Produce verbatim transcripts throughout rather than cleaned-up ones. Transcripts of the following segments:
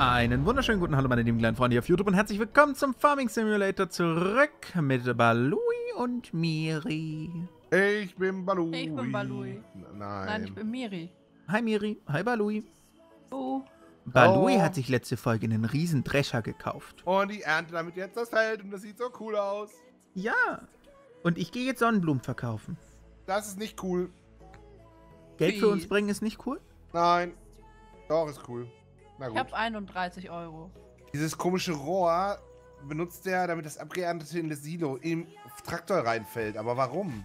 Einen wunderschönen guten Hallo meine lieben kleinen Freunde hier auf YouTube und herzlich willkommen zum Farming Simulator zurück mit Balui und Miri. Ich bin Balui. Ich bin Balui. Nein. Nein, ich bin Miri. Hi Miri, hi Balui. Oh. Balui oh. hat sich letzte Folge einen riesen Drescher gekauft. Und ich ernte damit jetzt das Feld und das sieht so cool aus. Ja. Und ich gehe jetzt Sonnenblumen verkaufen. Das ist nicht cool. Geld Wie? für uns bringen ist nicht cool? Nein. Doch, ist cool. Na gut. Ich habe einunddreißig Euro. Dieses komische Rohr benutzt er, damit das abgeerntete in das Silo im Traktor reinfällt. Aber warum?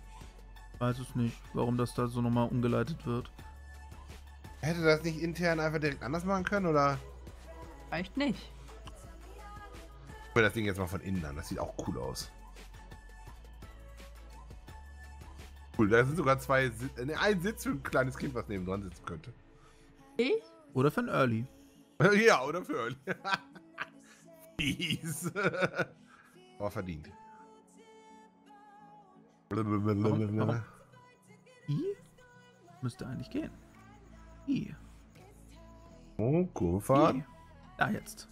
Ich weiß es nicht, warum das da so nochmal umgeleitet wird. Hätte das nicht intern einfach direkt anders machen können, oder? Vielleicht nicht. Ich will das Ding jetzt mal von innen an. Das sieht auch cool aus. Cool, da sind sogar zwei Sitz, ne, ein Sitz für ein kleines Kind, was nebendran sitzen könnte. Ich? Oder für ein Early. Ja, oder für Early. Fies. War verdient. Warum, warum? I? Müsste eigentlich gehen. I. Oh, cool, fahren. I. Da jetzt.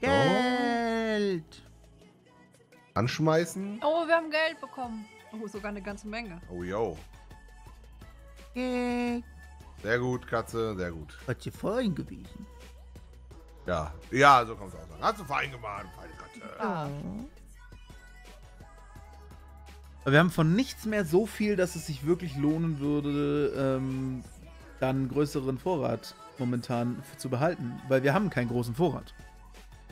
Geld! Oh. Anschmeißen. Oh, wir haben Geld bekommen. Oh, sogar eine ganze Menge. Oh, yo. Geld. Sehr gut, Katze, sehr gut. Hat sie fein gewesen. Ja, ja, so kann es auch sein. Hast du fein gemacht, feine Katze. Ja. Wir haben von nichts mehr so viel, dass es sich wirklich lohnen würde, ähm, dann größeren Vorrat momentan zu behalten. Weil wir haben keinen großen Vorrat.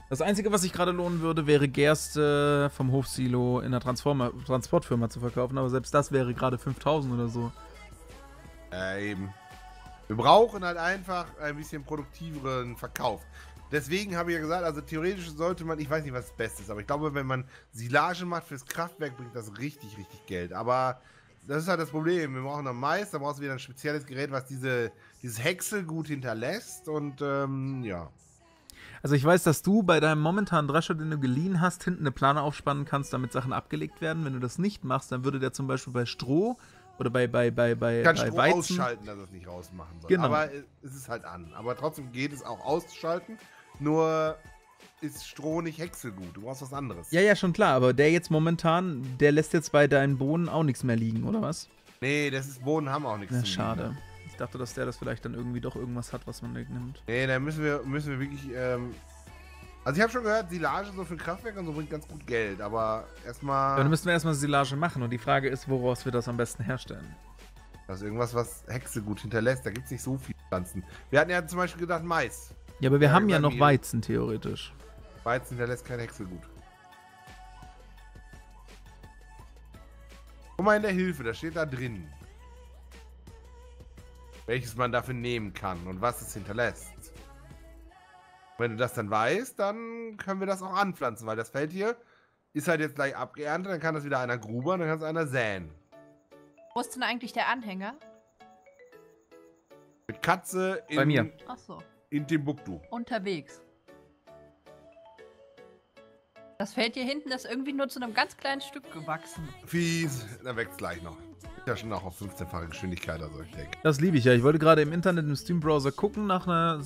Das Einzige, was sich gerade lohnen würde, wäre Gerste vom Hofsilo in der Transformer Transportfirma zu verkaufen. Aber selbst das wäre gerade fünftausend oder so. Ja, eben. Wir brauchen halt einfach ein bisschen produktiveren Verkauf. Deswegen habe ich ja gesagt, also theoretisch sollte man, ich weiß nicht, was das Beste ist, aber ich glaube, wenn man Silage macht fürs Kraftwerk, bringt das richtig, richtig Geld. Aber das ist halt das Problem. Wir brauchen dann Mais, da brauchst du wieder ein spezielles Gerät, was diese, dieses Häcksel gut hinterlässt und ähm, ja. Also ich weiß, dass du bei deinem momentanen Drescher, den du geliehen hast, hinten eine Plane aufspannen kannst, damit Sachen abgelegt werden. Wenn du das nicht machst, dann würde der zum Beispiel bei Stroh oder bei, bei, bei, bei, bei Weizen... Kann ausschalten, dass es nicht rausmachen soll. Genau. Aber es ist halt an. Aber trotzdem geht es auch auszuschalten, nur ist Stroh nicht häckselgut. Du brauchst was anderes. Ja, ja, schon klar. Aber der jetzt momentan, der lässt jetzt bei deinen Bohnen auch nichts mehr liegen, oder was? Nee, das ist Bohnen haben auch nichts mehr. Schade. Liegen. Ich dachte, dass der das vielleicht dann irgendwie doch irgendwas hat, was man wegnimmt. Nee, da müssen wir, müssen wir wirklich... Ähm Also ich habe schon gehört, Silage so für Kraftwerk und so bringt ganz gut Geld, aber erstmal... Dann müssen wir erstmal Silage machen und die Frage ist, woraus wir das am besten herstellen. Das ist irgendwas, was Hexe gut hinterlässt, da gibt es nicht so viele Pflanzen. Wir hatten ja zum Beispiel gedacht Mais. Ja, aber wir ja, haben ja noch Miri. Weizen, theoretisch. Weizen hinterlässt kein Hexe gut. Guck mal in der Hilfe, das steht da drin. Welches man dafür nehmen kann und was es hinterlässt. Wenn du das dann weißt, dann können wir das auch anpflanzen, weil das Feld hier ist halt jetzt gleich abgeerntet, dann kann das wieder einer grubern, dann kann es einer säen. Wo ist denn eigentlich der Anhänger? Mit Katze in, bei mir. Ach so. In Timbuktu. Unterwegs. Das Feld hier hinten ist irgendwie nur zu einem ganz kleinen Stück gewachsen. Fies, da wächst gleich noch. Ja, schon auch auf fünfzehnfache Geschwindigkeit, also ich denke. Das liebe ich ja. Ich wollte gerade im Internet im Steam-Browser gucken, nach einer,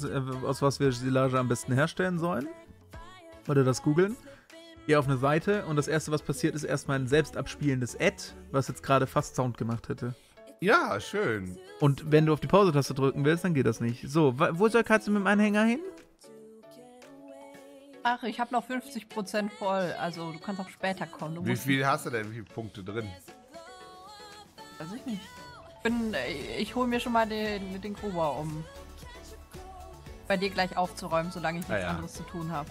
aus was wir Silage am besten herstellen sollen. Wollte das googeln. Gehe auf eine Seite und das erste, was passiert, ist erstmal ein selbst abspielendes Ad, was jetzt gerade fast Sound gemacht hätte. Ja, schön. Und wenn du auf die Pause-Taste drücken willst, dann geht das nicht. So, wo soll Katze mit dem Anhänger hin? Ach, ich habe noch fünfzig Prozent voll, also du kannst auch später kommen. Du Wie viel hast du denn? Wie viele Punkte drin? Weiß ich nicht. Ich, bin, ich hole mir schon mal den, den Gruber, um bei dir gleich aufzuräumen, solange ich nichts ja. anderes zu tun habe.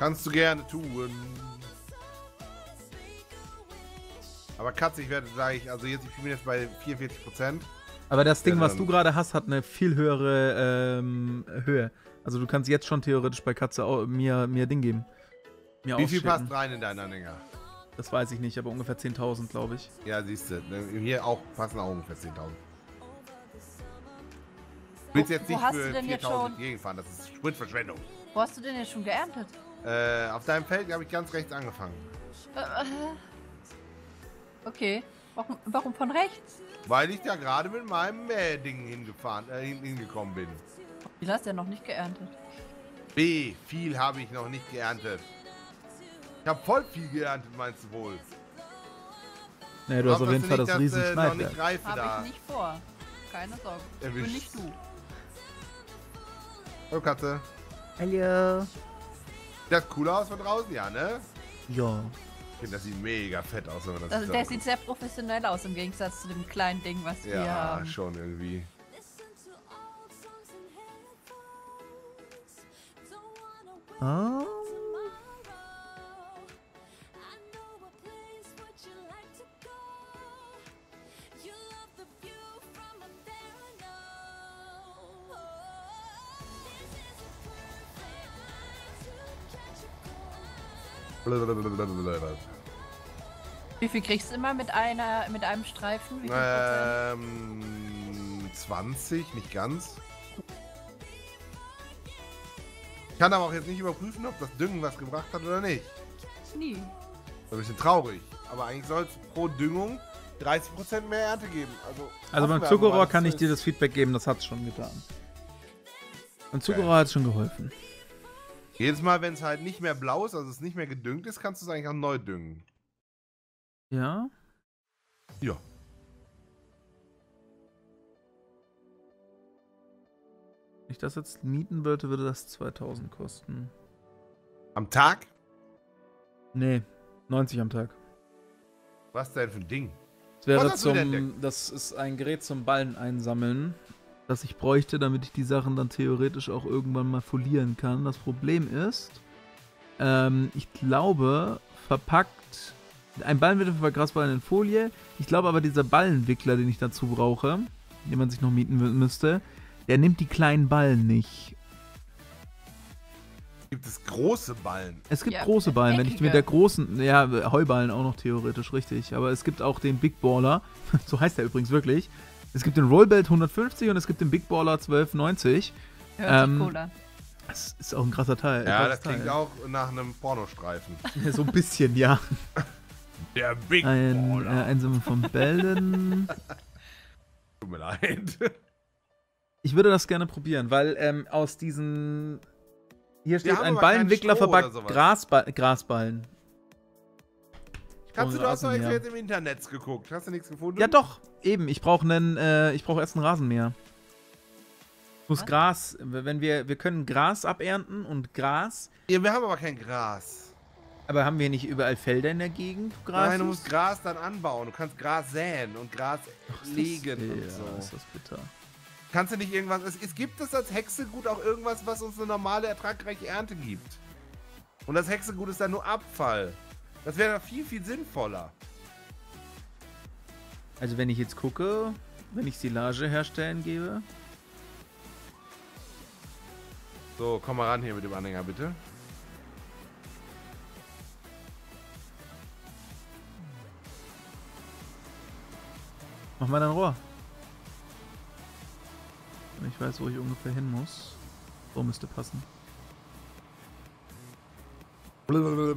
Kannst du gerne tun. Aber Katze, ich werde gleich, also jetzt, ich bin jetzt bei vierundvierzig Prozent. Aber das Ding, was du gerade hast, hat eine viel höhere ähm, Höhe. Also du kannst jetzt schon theoretisch bei Katze auch, mir, mir Ding geben. Mir Wie viel passt rein in deinen Anhänger? Das weiß ich nicht, aber ungefähr zehntausend, glaube ich. Ja, siehst du. Hier auch passen auch ungefähr zehntausend. Du willst jetzt nicht für viertausend gegenfahren, das ist Spritverschwendung. Wo hast du denn jetzt schon geerntet? Äh, auf deinem Feld habe ich ganz rechts angefangen. Okay, warum, warum von rechts? Weil ich da gerade mit meinem Mähding hingefahren, äh, hingekommen bin. Wie hast du ja noch nicht geerntet? B. Viel habe ich noch nicht geerntet. Ich habe voll viel geerntet, meinst du wohl? Nee, du hast auf jeden Fall das riesen Schneidwerk. Habe ich nicht vor. Keine Sorge. Ich bin nicht du. Hallo Katze. Hallo. Sieht das cool aus von draußen, ja, ne? Ja. Ich finde, das sieht mega fett aus. Wenn man das also der sieht sehr professionell aus im Gegensatz zu dem kleinen Ding, was wir haben. Ja, schon irgendwie. Ah. Wie viel kriegst du immer mit einer mit einem Streifen? Wie viel ähm, zwanzig, nicht ganz. Ich kann aber auch jetzt nicht überprüfen, ob das Düngen was gebracht hat oder nicht. Nie. Das ist ein bisschen traurig. Aber eigentlich soll es pro Düngung dreißig Prozent mehr Ernte geben. Also, also beim Zuckerrohr kann ich dir das Feedback geben, das hat es schon getan. Beim Zuckerrohr hat es schon geholfen. Jedes Mal, wenn es halt nicht mehr blau ist, also es nicht mehr gedüngt ist, kannst du es eigentlich auch neu düngen. Ja? Ja. Wenn ich das jetzt mieten würde, würde das zweitausend kosten. Am Tag? Nee, neunzig am Tag. Was denn für ein Ding? Das wäre zum, das ist ein Gerät zum Ballen einsammeln, das ich bräuchte, damit ich die Sachen dann theoretisch auch irgendwann mal folieren kann. Das Problem ist, ähm, ich glaube, verpackt, ein Ballen wird für Grasballen in Folie. Ich glaube aber, dieser Ballenwickler, den ich dazu brauche, den man sich noch mieten müsste, der nimmt die kleinen Ballen nicht. Gibt es große Ballen? Es gibt ja, große Ballen, wenn ich mit der großen, ja, Heuballen auch noch theoretisch, richtig. Aber es gibt auch den Big Baller, so heißt der übrigens wirklich. Es gibt den Rollbelt hundertfünfzig und es gibt den Big Baller zwölf neunzig. Hört sich cool an. Das ist auch ein krasser Teil. Ja, das klingt auch nach einem Pornostreifen. So ein bisschen, ja. Der Big ein, Baller. Äh, Einsammlung von Bällen. Tut mir leid. Ich würde das gerne probieren, weil ähm, aus diesen... Hier steht ein Ballenwickler verpackt Grasba Grasballen. Kannst du, du hast doch jetzt im Internet geguckt. Hast du nichts gefunden? Ja doch, eben. Ich brauche äh, ich brauch erst einen Rasenmäher. Ich muss Was? Gras, wenn wir, wir können Gras abernten und Gras... Ja, wir haben aber kein Gras. Aber haben wir nicht überall Felder in der Gegend? Gras Nein, du musst Gras dann anbauen. Du kannst Gras säen und Gras Ach, legen ist, und ja, so. Ist das bitter. Kannst du nicht irgendwas... Es, es gibt es als Hexegut auch irgendwas, was uns eine normale, ertragreiche Ernte gibt. Und das Hexegut ist dann nur Abfall. Das wäre doch viel, viel sinnvoller. Also wenn ich jetzt gucke, wenn ich Silage herstellen gebe... So, komm mal ran hier mit dem Anhänger, bitte. Mach mal dein Rohr. Ich weiß, wo ich ungefähr hin muss. Wo müsste passen. Soll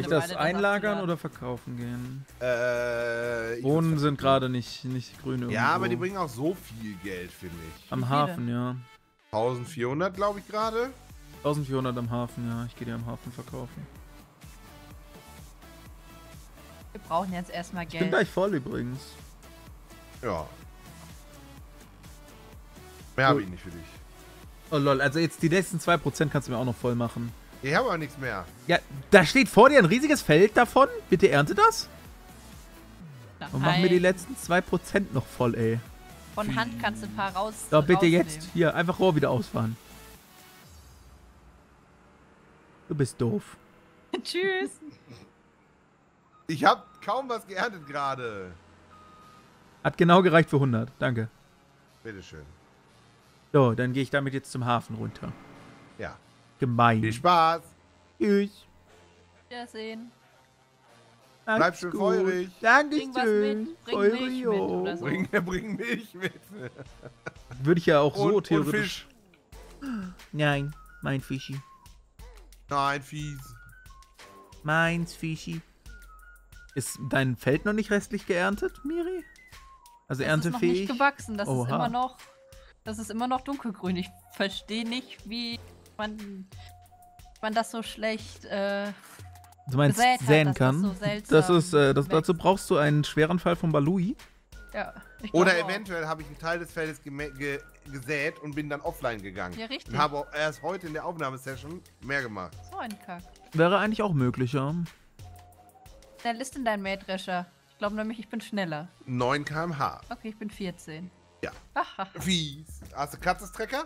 ich das einlagern oder verkaufen gehen? Äh, Bohnen sind gerade nicht, nicht grün irgendwo. Ja, aber die bringen auch so viel Geld, finde ich. Am Hafen, ja. eintausendvierhundert, glaube ich, gerade. eintausendvierhundert am Hafen, ja. Ich gehe die am Hafen verkaufen. Wir brauchen jetzt erstmal Geld. Ich bin gleich voll übrigens. Ja. Mehr habe ich nicht für dich. Oh lol, also jetzt die letzten zwei Prozent kannst du mir auch noch voll machen. Ich habe aber nichts mehr. Ja, da steht vor dir ein riesiges Feld davon. Bitte ernte das. Nein. Und mach mir die letzten zwei Prozent noch voll, ey. Von Hand kannst du ein paar raus. Doch, bitte jetzt. Hier, einfach Rohr wieder ausfahren. Du bist doof. Tschüss. Ich habe kaum was geerntet gerade. Hat genau gereicht für hundert. Danke. Bitteschön. So, dann gehe ich damit jetzt zum Hafen runter. Ja. Gemein. Viel Spaß. Tschüss. Wiedersehen. Macht's Bleib schön gut. feurig. Dankeschön. Bring was mit. Bring Milch mit oder so. Bring, bring Milch mit. Würde ich ja auch und, so theoretisch. Und Fisch. Nein, mein Fischi. Nein, fies. Meins Fischi. Ist dein Feld noch nicht restlich geerntet, Miri? Also erntefähig? Das ist noch nicht gewachsen, das Oha. Ist immer noch... Das ist immer noch dunkelgrün. Ich verstehe nicht, wie man, man das so schlecht äh, du meinst, gesät säen hat, kann. Das, so das ist, äh, das, dazu brauchst du einen schweren Fall von Balui. Ja, ich Oder auch. eventuell habe ich einen Teil des Feldes ge gesät und bin dann offline gegangen. Ja, richtig. Und habe erst heute in der Aufnahmesession mehr gemacht. So ein Kack. Wäre eigentlich auch möglicher. Dann ist denn dein Mähdrescher? Ich glaube nämlich, ich bin schneller. neun Kilometer pro Stunde. Okay, ich bin vierzehn. Ja. Fies. Hast du Katzestrecker?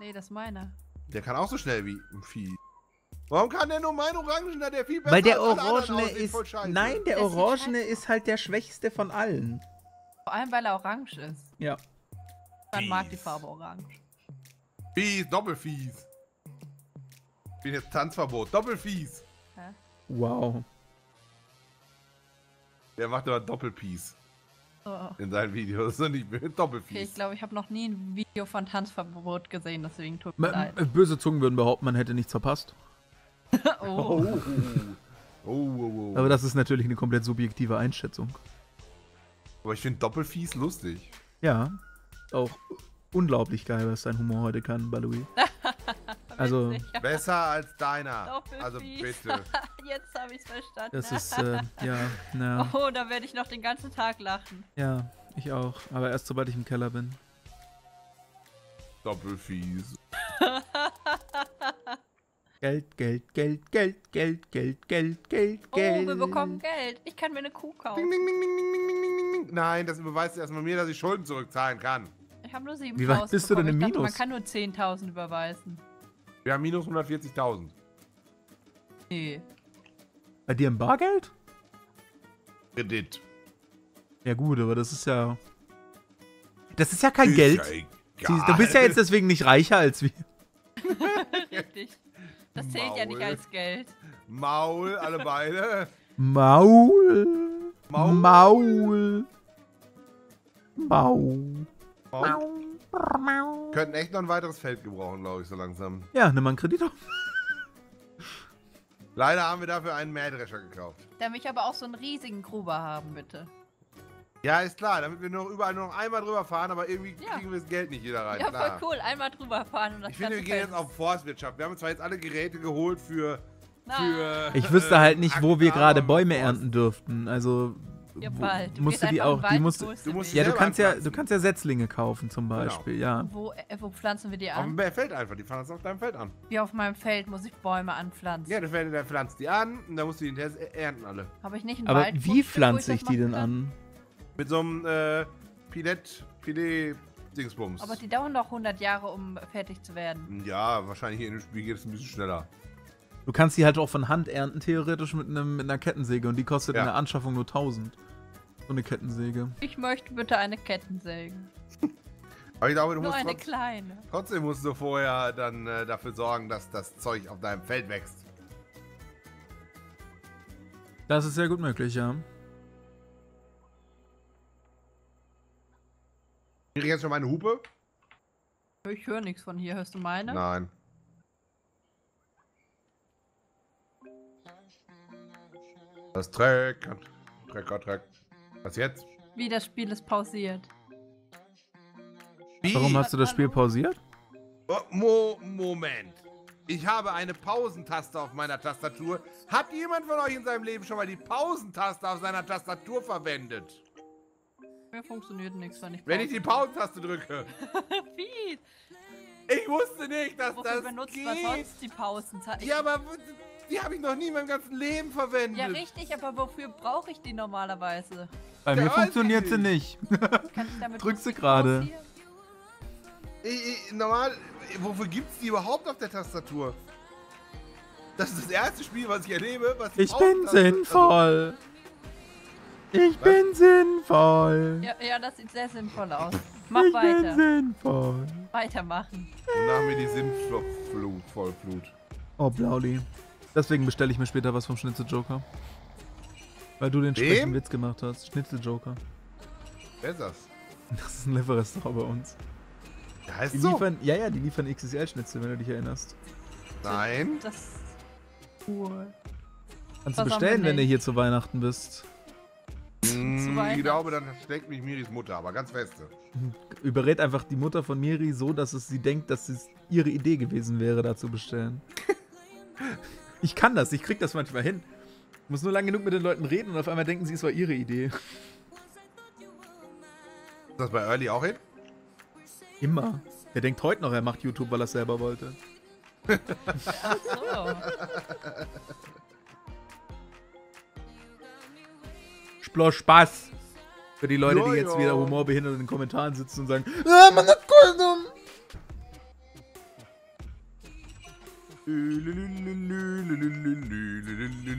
Nee, das ist meiner. Der kann auch so schnell wie ein Vieh. Warum kann der nur mein Orangen? Der viel besser Weil der als Orangene aussehen, ist. Voll nein, der Orangene ist halt der schwächste von allen. Vor allem, weil er orange ist. Ja. Dann mag die Farbe orange. Fies, doppelfies. Ich bin jetzt Tanzverbot. Doppelfies. Hä? Wow. Der macht aber Doppelpiece. Oh. In seinen Videos und ich bin Doppelpiece. Okay, ich glaube, ich habe noch nie ein Video von Tanzverbot gesehen, deswegen tut mir leid. Böse Zungen würden behaupten, man hätte nichts verpasst. oh. Oh. Oh, oh, oh. Aber das ist natürlich eine komplett subjektive Einschätzung. Aber ich finde Doppelfies lustig. Ja, auch unglaublich geil, was dein Humor heute kann, Balui. Also besser als deiner. Also bitte. Jetzt habe ich es verstanden. Das ist, äh, ja, na. Oh, da werde ich noch den ganzen Tag lachen. Ja, ich auch. Aber erst sobald ich im Keller bin. Doppelfies. Geld, Geld, Geld, Geld, Geld, Geld, Geld, Geld, Geld. Oh, wir bekommen Geld. Ich kann mir eine Kuh kaufen. Ding, ding, ding, ding, ding, ding, ding, ding. Nein, das überweist erstmal mir, dass ich Schulden zurückzahlen kann. Ich habe nur siebentausend. Wie weit bist du denn im Minus? Man kann nur zehntausend überweisen. Wir haben minus hundertvierzigtausend. Nee. Bei dir im Bargeld? Kredit. Ja gut, aber das ist ja... Das ist ja kein ist Geld. Ja du bist ja jetzt deswegen nicht reicher als wir. Richtig. Das Maul. Zählt ja nicht als Geld. Maul, alle beide. Maul. Maul. Maul. Maul. Maul. Wir könnten echt noch ein weiteres Feld gebrauchen, glaube ich, so langsam. Ja, nimm mal einen Kredit auf. Leider haben wir dafür einen Mähdrescher gekauft. Damit ich aber auch so einen riesigen Gruber haben, bitte. Ja, ist klar, damit wir noch überall nur noch einmal drüber fahren, aber irgendwie ja. kriegen wir das Geld nicht jeder rein. Ja, klar. Voll cool, einmal drüber fahren. Und das ich finde, wir gehen jetzt auf Forstwirtschaft. Wir haben zwar jetzt alle Geräte geholt für... für ich wüsste äh, halt nicht, Akten wo wir gerade Bäume ernten dürften, also... Ja, bald. Du musst du die auch, die musst, du musst ja, du kannst ja, du kannst ja Setzlinge kaufen zum Beispiel, genau. ja. Wo, wo pflanzen wir die an? Auf dem Feld einfach, die pflanzen auf deinem Feld an. Wie auf meinem Feld muss ich Bäume anpflanzen. Ja, du pflanzt die an und dann musst du die ernten alle. Habe ich nicht einen Aber Wald, wie pflanze ich, ich die denn an? Mit so einem äh, Pilett, Pilett Dingsbums. Aber die dauern doch hundert Jahre, um fertig zu werden. Ja, wahrscheinlich hier in dem Spiel geht es ein bisschen schneller. Du kannst die halt auch von Hand ernten, theoretisch mit, einem, mit einer Kettensäge. Und die kostet ja. in der Anschaffung nur tausend. So eine Kettensäge. Ich möchte bitte eine Kettensäge. Aber ich glaube, du nur musst eine trotz, kleine. Trotzdem musst du vorher dann äh, dafür sorgen, dass das Zeug auf deinem Feld wächst. Das ist sehr gut möglich, ja. Ich kriege jetzt schon meine Hupe. Ich höre nichts von hier. Hörst du meine? Nein. Das Track, Track, Track. Was jetzt? Wie das Spiel ist pausiert. Wie? Warum hast du das Spiel pausiert? Oh, Mo Moment. Ich habe eine Pausentaste auf meiner Tastatur. Hat jemand von euch in seinem Leben schon mal die Pausentaste auf seiner Tastatur verwendet? Mir funktioniert nichts, wenn ich Wenn ich die Pausentaste drücke. Wie? Ich wusste nicht, dass Wofür das benutzt geht. Man sonst die Pausentaste? Ja, aber... Die habe ich noch nie in meinem ganzen Leben verwendet. Ja, richtig, aber wofür brauche ich die normalerweise? Bei mir ja, funktioniert sie nicht. Drückst du gerade. Normal, wofür gibt es die überhaupt auf der Tastatur? Das ist das erste Spiel, was ich erlebe. Was ich bin sinnvoll. Ich was? bin sinnvoll. Ja, ja, das sieht sehr sinnvoll aus. Mach ich weiter. Ich bin sinnvoll. Weitermachen. Dann haben wir die Sinnflut, Vollflut. Oh, Blauli. Deswegen bestelle ich mir später was vom Schnitzel-Joker. Weil du den schlechten Witz gemacht hast. Schnitzel-Joker. Wer ist das? Das ist ein Lieferrestaurant bei uns. Das heißt die so? Liefern, ja, ja, die liefern X S L-Schnitzel, wenn du dich erinnerst. Nein. Das ist cool. Kannst du bestellen, wenn du hier zu Weihnachten bist. Mm. aber ich glaube, dann schlägt mich Miris Mutter, aber ganz feste. Überrät einfach die Mutter von Miri so, dass es sie denkt, dass es ihre Idee gewesen wäre, da zu bestellen. Ich kann das, ich krieg das manchmal hin. Ich muss nur lang genug mit den Leuten reden und auf einmal denken sie, es war ihre Idee. Ist das bei Early auch hin? Immer. Der denkt heute noch, er macht YouTube, weil er es selber wollte. Ach so. Bloß Spaß. Für die Leute, jo, die jetzt jo. wieder humorbehindert in den Kommentaren sitzen und sagen, ah, man hat Goldum.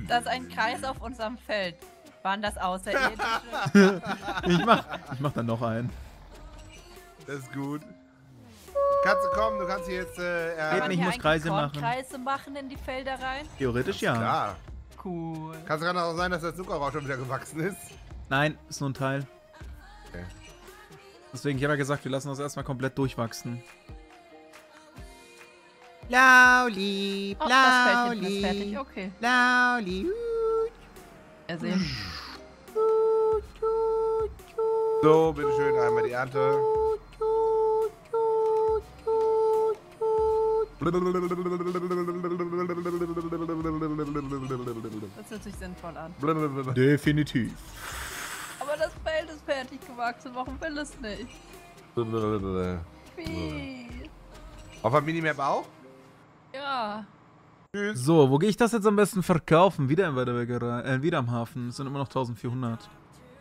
Das ist ein Kreis auf unserem Feld. Waren das außerirdische? ich, mach, ich mach dann noch einen. Das ist gut. Katze, komm, du kannst hier jetzt... Äh, Geht nicht, ich muss Kreise machen. Kreise machen in die Felder rein? Theoretisch ja. Klar. Cool. Kann es gerade auch sein, dass der Zuckerrohr schon wieder gewachsen ist? Nein, ist nur ein Teil. Okay. Deswegen, ich habe ja gesagt, wir lassen das erstmal komplett durchwachsen. Lauli, oh, Lauli, das fertig. Okay. Lauli. Also so, bitteschön, einmal die Ernte. Das hört sich sinnvoll an. Definitiv. Aber das Feld ist fertig gewachsen. Warum will es nicht? Wie? Auf der Minimap auch? Ja. Tschüss. So, wo gehe ich das jetzt am besten verkaufen? Wieder in Weiderbäckerei, äh, wieder am Hafen. Es sind immer noch eintausendvierhundert.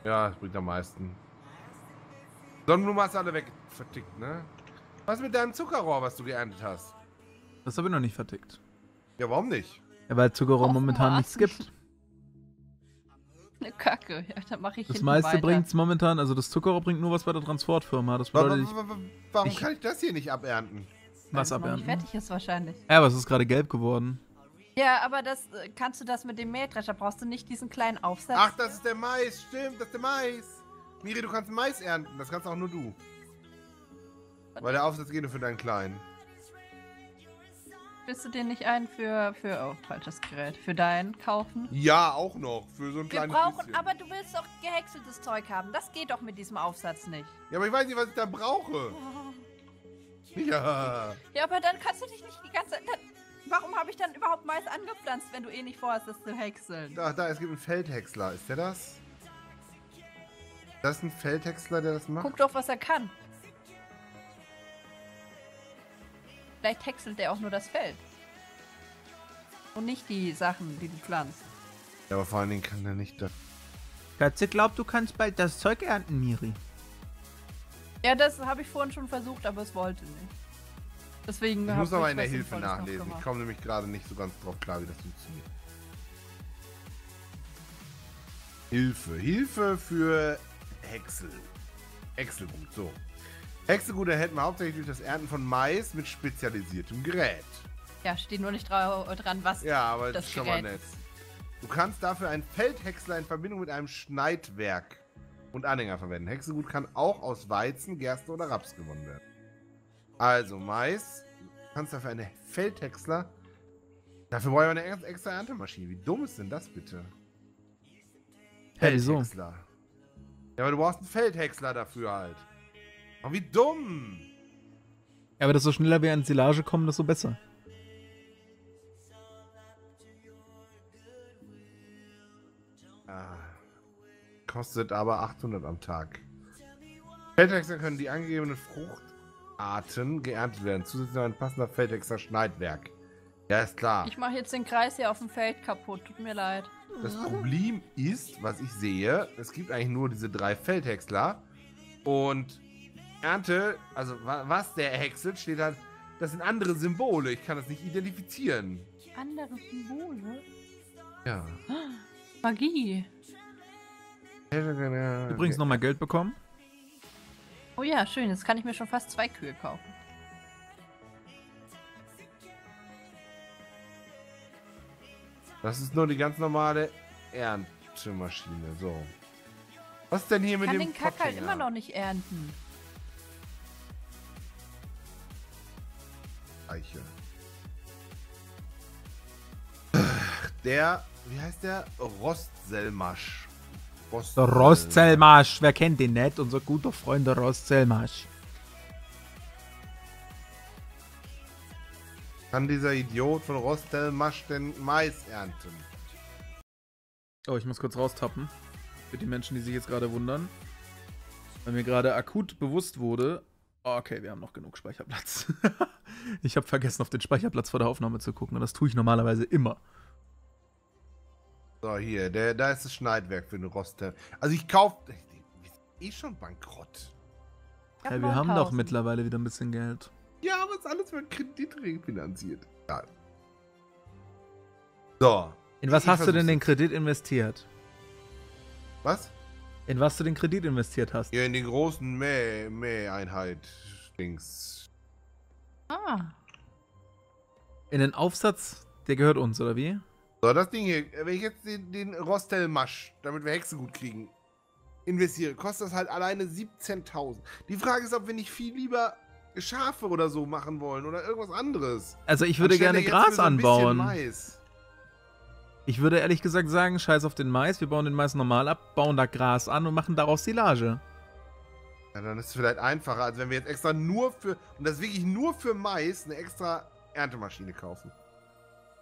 Ja, das bringt am meisten. Sonnenblumen hast du alle wegvertickt, ne? Was mit deinem Zuckerrohr, was du geerntet hast? Das habe ich noch nicht vertickt. Ja, warum nicht? Ja, weil Zuckerrohr momentan nichts gibt. Eine Kacke. Ja, dann mache ich das meiste bringt es momentan, also das Zuckerrohr bringt nur was bei der Transportfirma. Das bedeutet, warum ich, warum ich, kann ich das hier nicht abernten? Was abernten? Weil es noch nicht fertig ist wahrscheinlich. Ja, aber es ist gerade gelb geworden. Ja, aber das kannst du das mit dem Mähdrescher, brauchst du nicht diesen kleinen Aufsatz. Ach, das ist der Mais, stimmt, das ist der Mais. Miri, du kannst Mais ernten, das kannst auch nur du. Weil der Aufsatz geht nur für deinen Kleinen. Willst du dir nicht einen für, für, oh, falsches Gerät, für deinen kaufen? Ja, auch noch, für so ein kleines Wir brauchen, bisschen. Aber du willst doch gehäckseltes Zeug haben. Das geht doch mit diesem Aufsatz nicht. Ja, aber ich weiß nicht, was ich da brauche. Oh. Ja. Ja, aber dann kannst du dich nicht die ganze Zeit... Warum habe ich dann überhaupt Mais angepflanzt, wenn du eh nicht vorhast, das zu häckseln? Ach, da, es gibt einen Feldhäcksler. Ist der das? Das ist ein Feldhäcksler, der das macht? Guck doch, was er kann. Vielleicht häckselt er auch nur das Feld. Und nicht die Sachen, die du pflanzt. Ja, aber vor allen Dingen kann er nicht das. Katze glaubt, du kannst bald das Zeug ernten, Miri. Ja, das habe ich vorhin schon versucht, aber es wollte nicht. Deswegen. Ich muss aber in der Hilfe nachlesen. Ich komme nämlich gerade nicht so ganz drauf klar, wie das funktioniert. Hilfe. Hilfe für Häcksel. Häckselgut, so. Häckselgut erhält man hauptsächlich durch das Ernten von Mais mit spezialisiertem Gerät. Ja, steht nur nicht dra dran, was ja, aber das ist schon Gerät mal nett. Du kannst dafür einen Feldhäcksler in Verbindung mit einem Schneidwerk und Anhänger verwenden. Häckselgut kann auch aus Weizen, Gerste oder Raps gewonnen werden. Also Mais, du kannst dafür einen Feldhäcksler... Dafür brauchen wir eine extra Erntemaschine. Wie dumm ist denn das bitte? Hey, so. Ja, aber du brauchst einen Feldhäcksler dafür halt. Oh, wie dumm! Ja, aber desto schneller wir an Silage kommen, desto besser. Ah. Kostet aber achthundert am Tag. Feldhäcksler können die angegebenen Fruchtarten geerntet werden. Zusätzlich noch ein passender Feldhäcksler-Schneidwerk. Ja, ist klar. Ich mache jetzt den Kreis hier auf dem Feld kaputt. Tut mir leid. Das Problem ist, was ich sehe, es gibt eigentlich nur diese drei Feldhäcksler. Und... Ernte, also was der häckselt, steht halt, das sind andere Symbole, ich kann das nicht identifizieren. Andere Symbole? Ja. Magie. Übrigens nochmal Geld bekommen. Oh ja, schön, jetzt kann ich mir schon fast zwei Kühe kaufen. Das ist nur die ganz normale Erntemaschine, so. Was ist denn hier ich mit dem Pottinger? Ich kann den Kack halt immer noch nicht ernten. Eiche. Der, wie heißt der? Rostselmash. Der Rostselmash, wer kennt den nicht? Unser guter Freund, der Rostselmash. Kann dieser Idiot von Rostselmash denn Mais ernten? Oh, ich muss kurz raustappen. Für die Menschen, die sich jetzt gerade wundern. Weil mir gerade akut bewusst wurde... Oh, okay, wir haben noch genug Speicherplatz. Ich habe vergessen, auf den Speicherplatz vor der Aufnahme zu gucken. Und das tue ich normalerweise immer. So, hier, der, da ist das Schneidwerk für eine Roste. Also ich kaufe... Ich bin eh schon bankrott. Ja, ja, wir haben doch mittlerweile wieder ein bisschen Geld. Ja, aber es ist alles mit Kredit refinanziert. Ja. So. In was hast du denn den Kredit investiert? Was? In was du den Kredit investiert hast? Ja, in den großen Mäh-Einheit-Dings. Ah. In den Aufsatz, der gehört uns, oder wie? So, das Ding hier, wenn ich jetzt den, den Rostselmash, damit wir Hexen gut kriegen, investiere, kostet das halt alleine siebzehntausend. Die Frage ist, ob wir nicht viel lieber Schafe oder so machen wollen oder irgendwas anderes. Also ich würde gerne Gras anbauen. Ich würde ehrlich gesagt sagen, scheiß auf den Mais, wir bauen den Mais normal ab, bauen da Gras an und machen daraus Silage. Ja, dann ist es vielleicht einfacher, als wenn wir jetzt extra nur für, und das wirklich nur für Mais, eine extra Erntemaschine kaufen.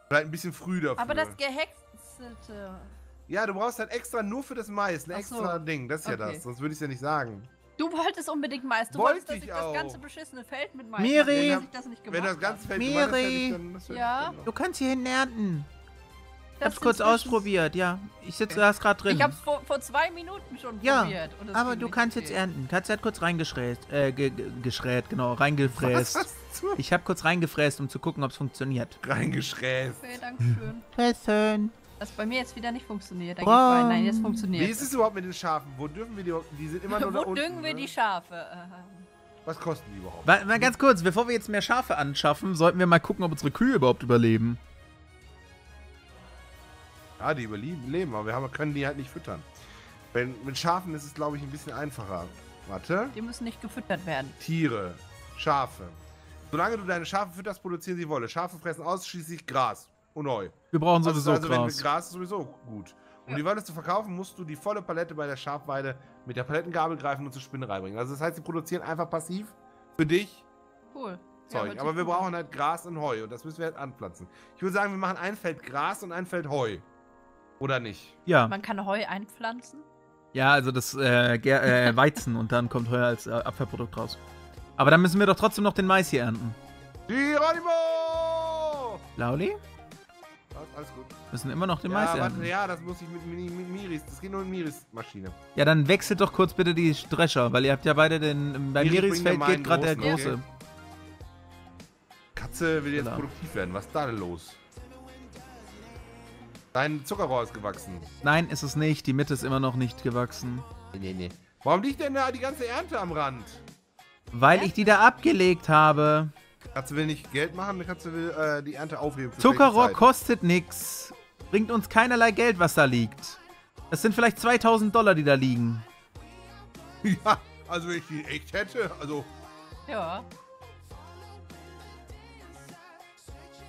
Vielleicht ein bisschen früh dafür. Aber das Gehäckselte... Ja, du brauchst halt extra nur für das Mais, ein extra Ding, das ist ja das, sonst würde ich es ja nicht sagen. Du wolltest unbedingt Mais. Du wolltest, dass ich das ganze beschissene Feld mit Mais. Miri! Wenn das nicht gemacht habe. Miri! Ja? Du kannst hier hinten ernten. Ich hab's kurz ausprobiert, ja. Ich sitze da gerade drin. Ich hab's vor, vor zwei Minuten schon ja, probiert. Ja, aber du kannst jetzt ernten. Katze hat kurz reingeschräst. Äh, ge geschrät, genau. Reingefräst. Ich hab kurz reingefräst, um zu gucken, ob's funktioniert. Reingeschräst. Okay, dankeschön. Fressen. Das bei mir jetzt wieder nicht funktioniert. Dann oh. Nein, jetzt funktioniert. Wie ist es überhaupt mit den Schafen? Wo dürfen wir die? Die sind immer nur da unten. Wo düngen wir die Schafe? Was kosten die überhaupt? Mal, mal ganz kurz, bevor wir jetzt mehr Schafe anschaffen, sollten wir mal gucken, ob unsere Kühe überhaupt überleben. Ja, die überleben, aber wir haben, können die halt nicht füttern. Wenn, mit Schafen ist es, glaube ich, ein bisschen einfacher. Warte. Die müssen nicht gefüttert werden. Tiere, Schafe. Solange du deine Schafe fütterst, produzieren sie Wolle. Schafe fressen ausschließlich Gras. Und Heu. Wir brauchen sowieso also, Gras. Also Gras ist sowieso gut. Um ja. die Wolle zu verkaufen, musst du die volle Palette bei der Schafweide mit der Palettengabel greifen und zur Spinnerei bringen. Also das heißt, sie produzieren einfach passiv für dich. Cool. Zeug. Ja, aber aber wir brauchen halt Gras und Heu und das müssen wir halt anpflanzen. Ich würde sagen, wir machen ein Feld Gras und ein Feld Heu. Oder nicht? Ja. Man kann Heu einpflanzen? Ja, also das äh, äh, Weizen und dann kommt Heu als äh, Abfallprodukt raus. Aber dann müssen wir doch trotzdem noch den Mais hier ernten. Geronimo! Lauli? Alles gut. Wir müssen immer noch den ja, Mais ernten. Warte, ja, das muss ich mit, mit, mit Miris. Das geht nur mit Miris Maschine. Ja, dann wechselt doch kurz bitte die Drescher, weil ihr habt ja beide den... Bei Miri Miris Feld geht gerade der Große. Okay. Katze will jetzt genau. produktiv werden. Was ist da denn los? Dein Zuckerrohr ist gewachsen. Nein, ist es nicht. Die Mitte ist immer noch nicht gewachsen. Nee, nee, nee. Warum liegt denn da die ganze Ernte am Rand? Weil ich die da abgelegt habe. Katze will nicht Geld machen, Katze will äh, die Ernte aufheben. Für Zuckerrohr kostet nichts. Bringt uns keinerlei Geld, was da liegt. Das sind vielleicht zweitausend Dollar, die da liegen. Ja, also wenn ich die echt hätte, also... Ja.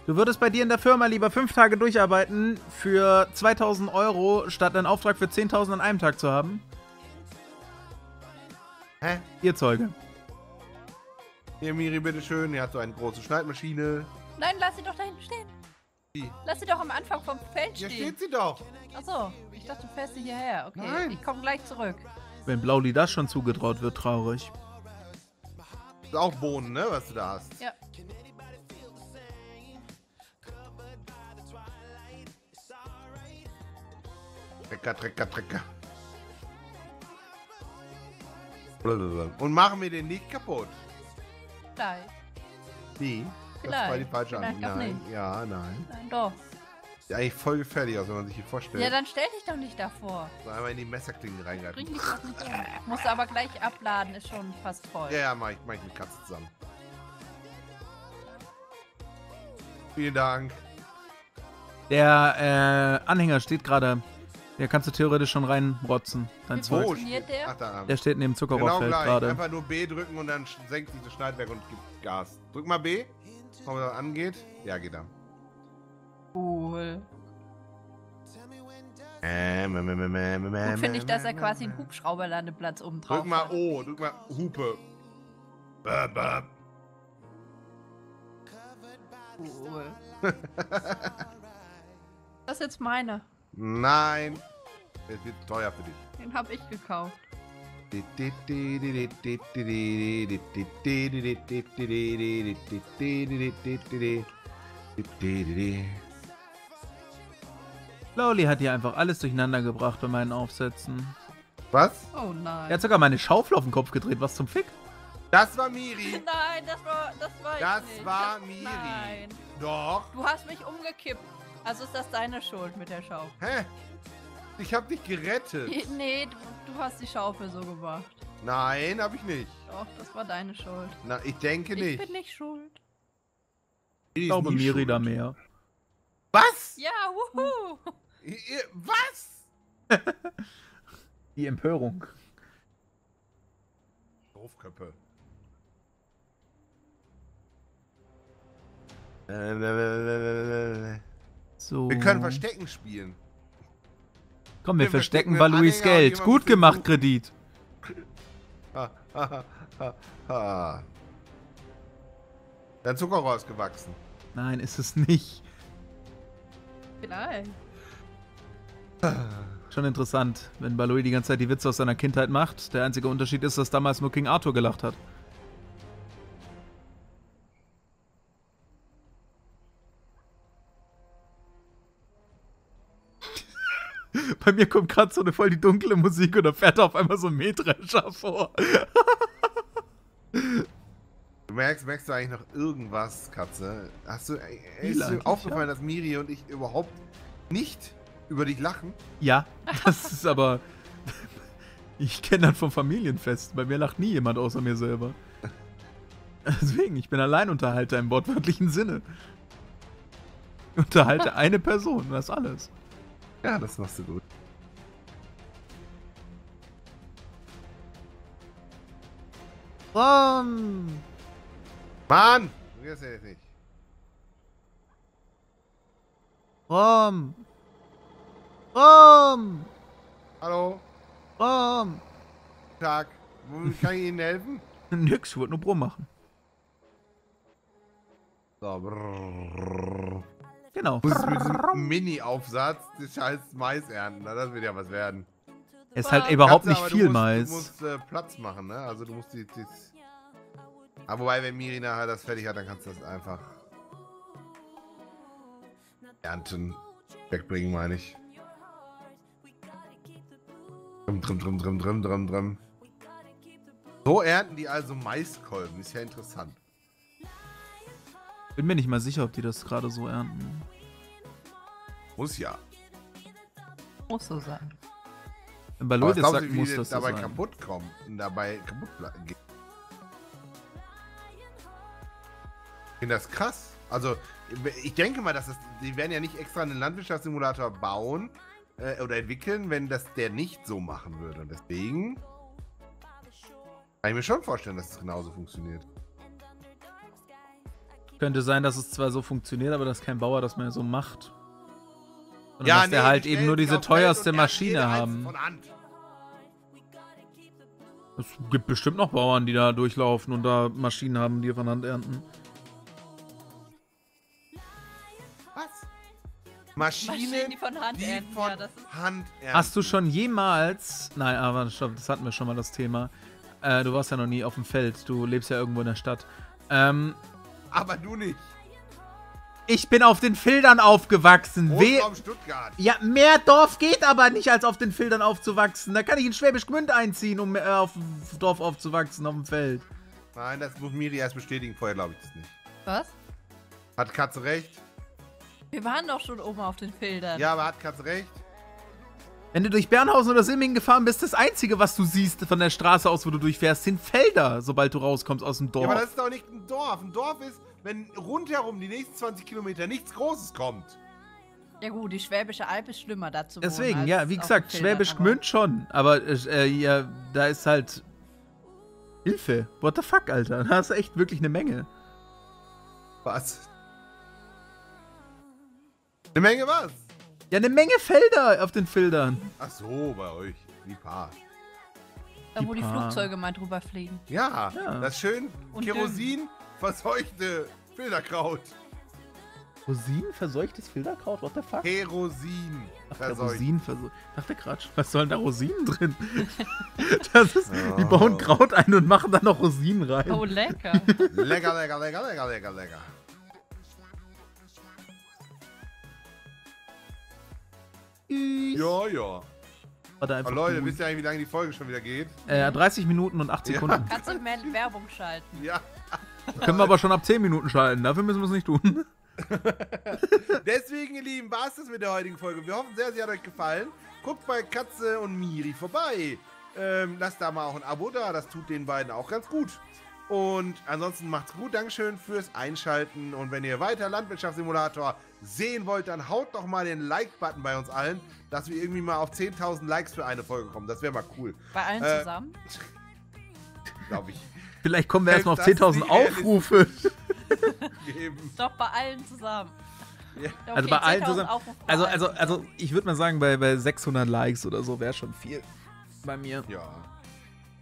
Du würdest bei dir in der Firma lieber fünf Tage durcharbeiten für zweitausend Euro, statt einen Auftrag für zehntausend an einem Tag zu haben? Hä? Ihr Zeuge. Hier, Miri, bitteschön. Ihr habt so eine große Schneidmaschine. Nein, lass sie doch da hinten stehen. Die. Lass sie doch am Anfang vom Feld stehen. Hier steht sie doch. Achso, ich dachte, du fährst sie hierher. Okay, nein. Ich komme gleich zurück. Wenn Blauli das schon zugetraut wird, traurig. Das ist auch Bohnen, ne, was du da hast. Ja. Trecker, Trecker, Trecker. Und machen wir den nicht kaputt. Vielleicht. Nee, vielleicht. Das war die falsche Antwort. Nein, ja, nein. Nein, doch. Sieht eigentlich voll gefährlich aus, wenn man sich hier vorstellt. Ja, dann stell dich doch nicht davor. So einmal in die Messerklingen reingreifen. Bring dich doch nicht hin. Musst du aber gleich abladen, ist schon fast voll. Ja, ja, mach ich, mach ich mit Katze zusammen. Vielen Dank. Der äh, Anhänger steht gerade. Der kannst du theoretisch schon reinrotzen. Dein Zeug. Wo steht der? Ach, da der steht neben Zuckerrohrfeld gerade. Genau, einfach nur B drücken und dann senkt sich das Schneidwerk und gibt Gas. Drück mal B, ob das angeht. Ja, geht dann. Cool. Gut finde ich, dass er quasi einen Hubschrauberlandeplatz oben drauf hat. Drück mal O, drück mal Hupe. Bäh, bäh. Cool. Das ist jetzt meine. Nein. Es wird teuer für dich. Den habe ich gekauft. Loli hat hier einfach alles durcheinander gebracht bei meinen Aufsätzen. Was? Oh nein. Er hat sogar meine Schaufel auf den Kopf gedreht. Was zum Fick? Das war Miri. Nein, das war, das war ich Das nicht. war das, Miri. Nein. Doch. Du hast mich umgekippt. Also ist das deine Schuld mit der Schaufel. Hä? Ich hab dich gerettet. Nee, du, du hast die Schaufel so gemacht. Nein, hab ich nicht. Doch, das war deine Schuld. Na, ich denke ich nicht. Ich bin nicht schuld. Ich, ich glaube, Miri schuld. da mehr. Was? Ja, wuhu. Was? Die Empörung. Doofköppe. So. Wir können Verstecken spielen. Komm, wir, wir verstecken Baluis Geld. Gut gemacht, Kredit. Dein Zuckerrohr ist gewachsen. Nein, ist es nicht. Vielleicht. Schon interessant, wenn Balui die ganze Zeit die Witze aus seiner Kindheit macht. Der einzige Unterschied ist, dass damals nur King Arthur gelacht hat. Bei mir kommt gerade so eine voll die dunkle Musik und da fährt auf einmal so ein Mähdrescher vor. du merkst, merkst du eigentlich noch irgendwas, Katze? Hast du, ist dir aufgefallen, ja. dass Miri und ich überhaupt nicht über dich lachen? Ja, das ist aber... ich kenne das vom Familienfest. Bei mir lacht nie jemand außer mir selber. Deswegen, ich bin Alleinunterhalter im wortwörtlichen Sinne. Ich unterhalte eine Person, das ist alles. Ja, das machst du gut. Mann! Mann! Du gehst ja jetzt nicht. Rom! Rom! Hallo? Rom! Guten Tag. Kann ich Ihnen helfen? Nix, ich wollte nur Brumm machen. So, brrrr. Genau. Du musst mit diesem Mini-Aufsatz des scheiß Mais ernten, na, das wird ja was werden. Es ist halt überhaupt Katze, nicht viel du musst, Mais. Du musst äh, Platz machen, ne? Also du musst die... die aber wobei, wenn Miri nachher das fertig hat, dann kannst du das einfach... ernten. Wegbringen, meine ich. Drum, drum, drum, drum, drum, drum, drum. So ernten die also Maiskolben. Ist ja interessant. Bin mir nicht mal sicher, ob die das gerade so ernten. Muss ja. Muss so sein. Bei Leuten sagt, ich, muss das dabei so sein. kaputt kommen und dabei kaputt gehen. Ich finde das krass. Also, ich denke mal, dass das, die werden ja nicht extra einen Landwirtschaftssimulator bauen äh, oder entwickeln, wenn das der nicht so machen würde. Und deswegen kann ich mir schon vorstellen, dass es genauso funktioniert. Könnte sein, dass es zwar so funktioniert, aber dass kein Bauer das mehr so macht. Sondern ja, dass nee, der halt eben nur diese teuerste Maschine haben. Es gibt bestimmt noch Bauern, die da durchlaufen und da Maschinen haben, die von Hand ernten. Was? Maschinen, Maschinen die von Hand die ernten. Von ja, das ist Hand ernten. Hast du schon jemals... Nein, aber das hatten wir schon mal, das Thema. Äh, du warst ja noch nie auf dem Feld. Du lebst ja irgendwo in der Stadt. Ähm... Aber du nicht. Ich bin auf den Fildern aufgewachsen. Großraum Stuttgart. Ja, mehr Dorf geht aber nicht, als auf den Fildern aufzuwachsen. Da kann ich in Schwäbisch Gmünd einziehen, um äh, auf dem Dorf aufzuwachsen, auf dem Feld. Nein, das muss Miri erst bestätigen. Vorher glaube ich das nicht. Was? Hat Katze recht? Wir waren doch schon oben auf den Fildern. Ja, aber hat Katze recht? Wenn du durch Bernhausen oder Simmingen gefahren bist, das Einzige, was du siehst von der Straße aus, wo du durchfährst, sind Felder, sobald du rauskommst aus dem Dorf. Ja, aber das ist doch nicht ein Dorf. Ein Dorf ist, wenn rundherum die nächsten zwanzig Kilometer nichts Großes kommt. Ja gut, die Schwäbische Alp ist schlimmer dazu. Deswegen, wohnen, ja, wie gesagt, Schwäbisch Gmünd schon. Aber äh, ja, da ist halt... Hilfe. What the fuck, Alter. Da ist echt wirklich eine Menge. Was? Eine Menge was? Ja, eine Menge Felder auf den Fildern. Ach so, bei euch. Die paar. Da, die wo paar. die Flugzeuge mal drüber fliegen. Ja, ja. Das schön und Kerosin verseuchte Filderkraut. Kerosin verseuchtes Filderkraut? What the fuck? Kerosin verseucht. Ich dachte gerade schon, was sollen da Rosinen drin? Das ist, oh. Die bauen Kraut ein und machen dann noch Rosinen rein. Oh, lecker. Lecker, lecker, lecker, lecker, lecker, lecker. Ja, ja. Oh, Leute, wisst ihr eigentlich, wie lange die Folge schon wieder geht? Äh, dreißig Minuten und acht Sekunden. Ja. Kannst du mehr Werbung schalten? Ja. Können wir aber schon ab zehn Minuten schalten, dafür müssen wir es nicht tun. Deswegen, ihr Lieben, war es das mit der heutigen Folge. Wir hoffen sehr, sie hat euch gefallen. Guckt bei Katze und Miri vorbei. Ähm, lasst da mal auch ein Abo da, das tut den beiden auch ganz gut. Und ansonsten macht's gut, Dankeschön fürs Einschalten. Und wenn ihr weiter Landwirtschaftssimulator sehen wollt, dann haut doch mal den Like-Button bei uns allen, dass wir irgendwie mal auf zehntausend Likes für eine Folge kommen. Das wäre mal cool. Bei allen äh, zusammen? Glaube ich. Vielleicht kommen wir erst noch auf zehntausend Aufrufe. Doch, bei allen zusammen. Ja. Okay, also bei allen zusammen. Also, also, also ich würde mal sagen, bei, bei sechshundert Likes oder so wäre schon viel bei mir. Ja.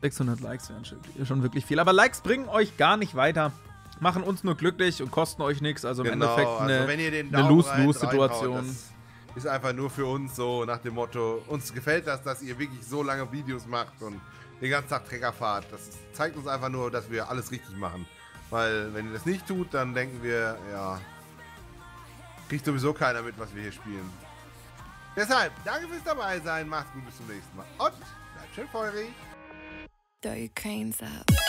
sechshundert Likes wären schon wirklich viel. Aber Likes bringen euch gar nicht weiter. Machen uns nur glücklich und kosten euch nichts. Also im genau, Endeffekt eine also Lose-Lose-Situation. Ist einfach nur für uns so nach dem Motto, uns gefällt das, dass ihr wirklich so lange Videos macht und den ganzen Tag Trecker fahrt. Das ist, zeigt uns einfach nur, dass wir alles richtig machen. Weil wenn ihr das nicht tut, dann denken wir, ja, kriegt sowieso keiner mit, was wir hier spielen. Deshalb, danke fürs dabei sein. Macht's gut, bis zum nächsten Mal. Und bleibt schön feurig. Throw your canes up.